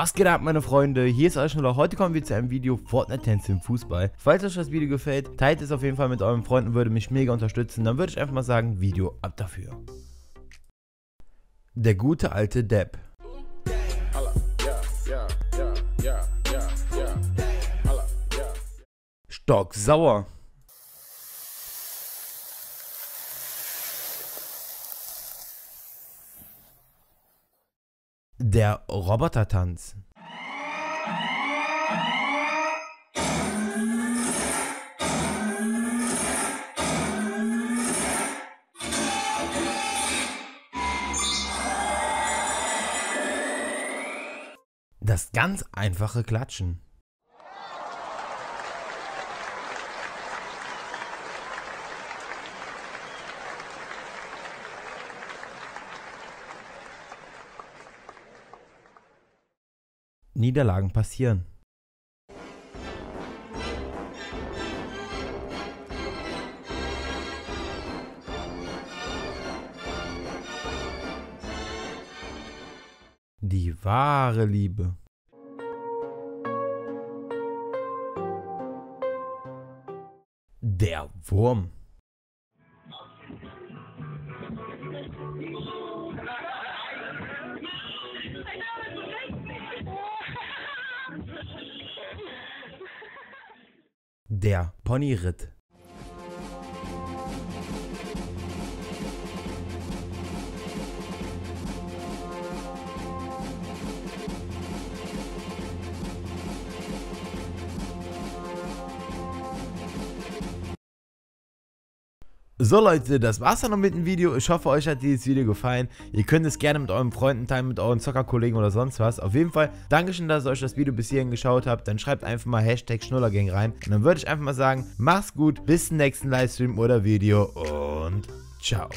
Was geht ab, meine Freunde? Hier ist euer Schnuller. Heute kommen wir zu einem Video Fortnite Tänze im Fußball. Falls euch das Video gefällt, teilt es auf jeden Fall mit euren Freunden, würde mich mega unterstützen. Dann würde ich einfach mal sagen, Video ab dafür. Der gute alte Depp. Stocksauer. Der Robotertanz. Das ganz einfache Klatschen. Niederlagen passieren. Die wahre Liebe. Der Wurm. Der Ponyritt. So Leute, das war's dann noch mit dem Video. Ich hoffe, euch hat dieses Video gefallen. Ihr könnt es gerne mit euren Freunden teilen, mit euren Zockerkollegen oder sonst was. Auf jeden Fall, Dankeschön, dass ihr euch das Video bis hierhin geschaut habt. Dann schreibt einfach mal #SchnullerGang rein. Und dann würde ich einfach mal sagen, macht's gut, bis zum nächsten Livestream oder Video und ciao.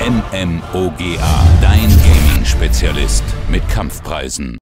MMOGA, dein Gaming-Spezialist mit Kampfpreisen.